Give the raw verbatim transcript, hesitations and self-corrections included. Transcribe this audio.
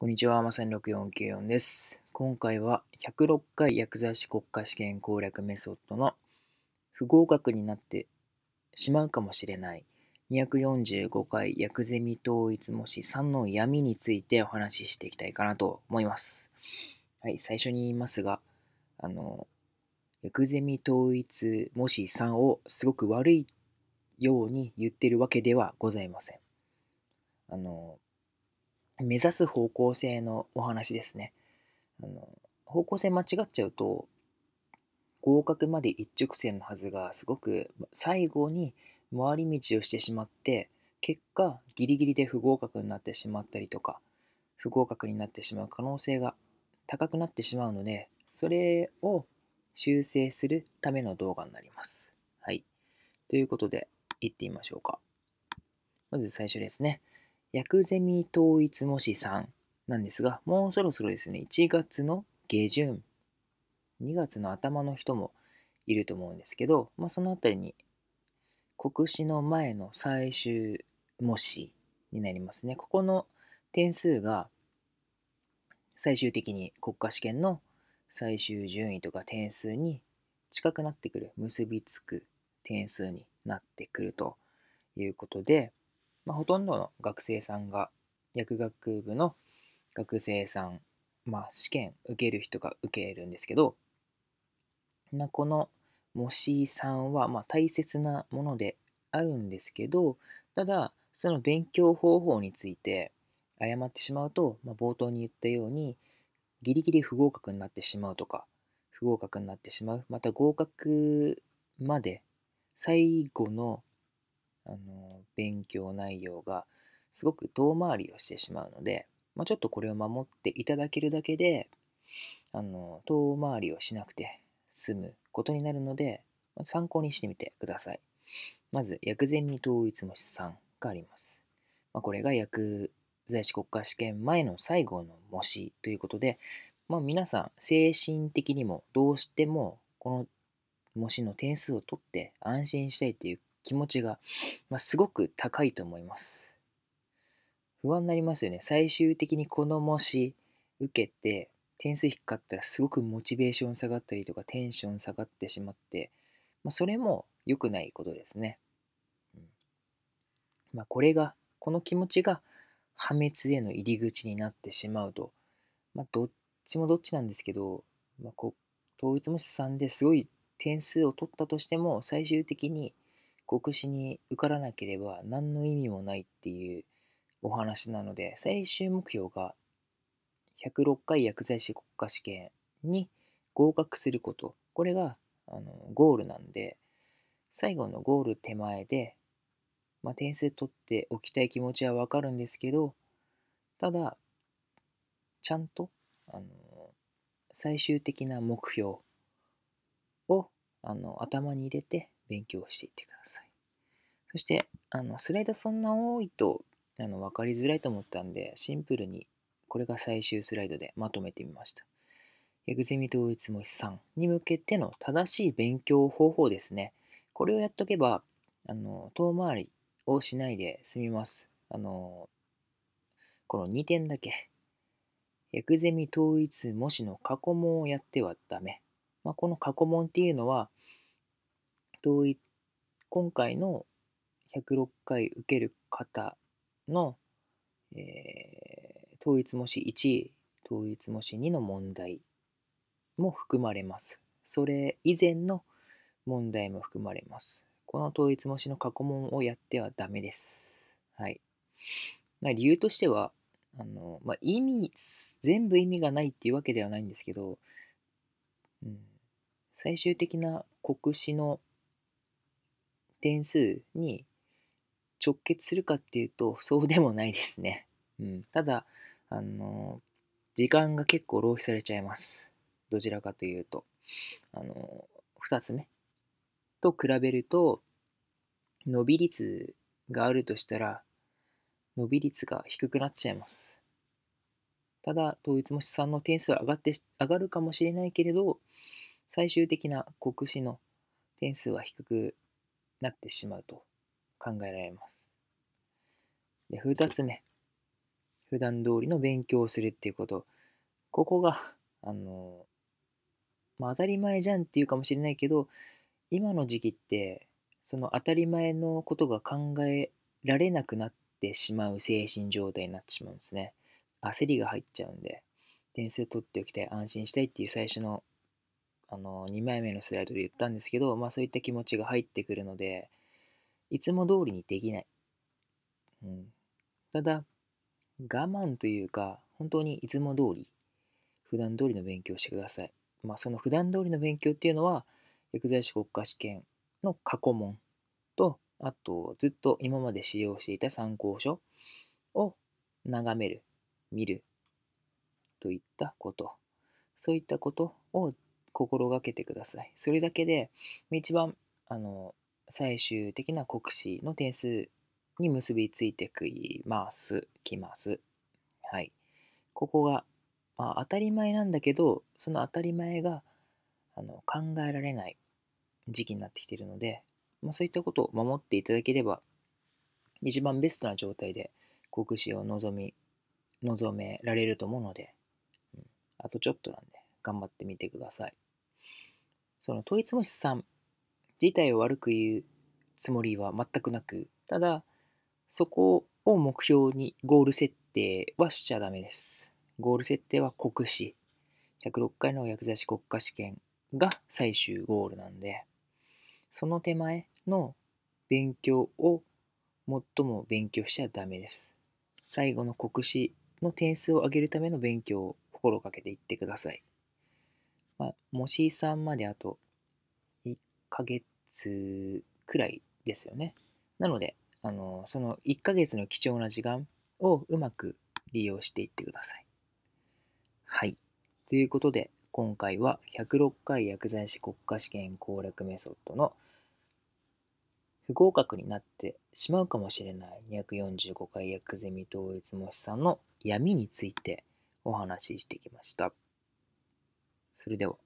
こんにちは、まさにろくよんきゅうよんです。今回はひゃくろっかい薬剤師国家試験攻略メソッドの不合格になってしまうかもしれないにひゃくよんじゅうごかい薬ゼミ統一模試さんの闇についてお話ししていきたいかなと思います。はい、最初に言いますが、あの、薬ゼミ統一模試さんをすごく悪いように言ってるわけではございません。あの、目指す方向性のお話ですね。あの方向性間違っちゃうと合格まで一直線のはずがすごく最後に回り道をしてしまって結果ギリギリで不合格になってしまったりとか不合格になってしまう可能性が高くなってしまうのでそれを修正するための動画になります。はい。ということでいってみましょうか。まず最初ですね。薬ゼミ統一模試さんなんですが、もうそろそろですね、いちがつの下旬、にがつの頭の人もいると思うんですけど、まあ、そのあたりに国試の前の最終模試になりますね。ここの点数が最終的に国家試験の最終順位とか点数に近くなってくる、結びつく点数になってくるということで、まあ、ほとんどの学生さんが、薬学部の学生さん、まあ、試験受ける人が受けるんですけど、なこの模試さんはまあ大切なものであるんですけど、ただ、その勉強方法について誤ってしまうと、まあ、冒頭に言ったように、ギリギリ不合格になってしまうとか、不合格になってしまう、また合格まで最後のあの勉強内容がすごく遠回りをしてしまうので、まあ、ちょっとこれを守っていただけるだけであの遠回りをしなくて済むことになるので参考にしてみてください。まず薬ゼミ統一模試さんがあります、まあ、これが薬剤師国家試験前の最後の模試ということで、まあ、皆さん精神的にもどうしてもこの模試の点数を取って安心したいっていう気持ちが、まあ、すごく高いと思います。不安になりますよね。最終的にこの模試受けて点数低かったらすごくモチベーション下がったりとかテンション下がってしまって、まあ、それも良くないことですね。うんまあ、これがこの気持ちが破滅への入り口になってしまうと、まあ、どっちもどっちなんですけど、まあ、こう統一模試さんですごい点数を取ったとしても最終的に国試に受からなければ何の意味もないっていうお話なので、最終目標がひゃくろっかい薬剤師国家試験に合格すること、これがあのゴールなんで、最後のゴール手前で、まあ、点数取っておきたい気持ちはわかるんですけど、ただちゃんとあの最終的な目標をあの頭に入れて勉強していってください。そしてあのスライドそんな多いとあの分かりづらいと思ったんでシンプルにこれが最終スライドでまとめてみました。薬ゼミ統一模試さんに向けての正しい勉強方法ですね。これをやっとけばあの遠回りをしないで済みます。あのこのにてんだけ薬ゼミ統一模試の過去問をやってはダメ。まあ、この過去問っていうのは今回のひゃくろっかい受ける方の、えー、統一模試いち、統一模試にの問題も含まれます。それ以前の問題も含まれます。この統一模試の過去問をやってはダメです。はい。まあ、理由としては、あのまあ、意味、全部意味がないっていうわけではないんですけど、うん、最終的な国試の点数に直結するかっていうとそうでもないですね。うん、ただあの時間が結構浪費されちゃいます。どちらかというとあのふたつめと比べると伸び率があるとしたら伸び率が低くなっちゃいます。ただ統一模試さんの点数は上がって上がるかもしれないけれど最終的な国試の点数は低くなってしまうと考えられます。で、ふたつめ。普段通りの勉強をするっていうこと。ここが、あの、まあ、当たり前じゃんっていうかもしれないけど、今の時期って、その当たり前のことが考えられなくなってしまう精神状態になってしまうんですね。焦りが入っちゃうんで、点数取っておきたい、安心したいっていう最初の、あの、にまいめのスライドで言ったんですけど、まあそういった気持ちが入ってくるので、いつも通りにできない。うん、ただ、我慢というか、本当にいつも通り、普段通りの勉強をしてください。まあその普段通りの勉強っていうのは、薬剤師国家試験の過去問と、あとずっと今まで使用していた参考書を眺める、見るといったこと、そういったことを心がけてください。それだけで一番あの最終的な国試の点数に結びついてきます。きます。はい。ここが、まあ、当たり前なんだけど、その当たり前があの考えられない時期になってきているので、まあ、そういったことを守っていただければ一番ベストな状態で国試を望み望められると思うので、うん、あとちょっとなんで頑張ってみてください。その統一模試さん自体を悪く言うつもりは全くなく、ただそこを目標にゴール設定はしちゃダメです。ゴール設定は国試ひゃくろっかいの薬剤師国家試験が最終ゴールなんで、その手前の勉強を最も勉強しちゃダメです。最後の国試の点数を上げるための勉強を心がけていってください。まあ、模試さんまであといっかげつくらいですよね。なので、あのそのいっかげつの貴重な時間をうまく利用していってください。はい。ということで、今回はひゃくろっかい薬剤師国家試験攻略メソッドの不合格になってしまうかもしれないにひゃくよんじゅうごかい薬ゼミ統一模試さんの闇についてお話ししてきました。それでは。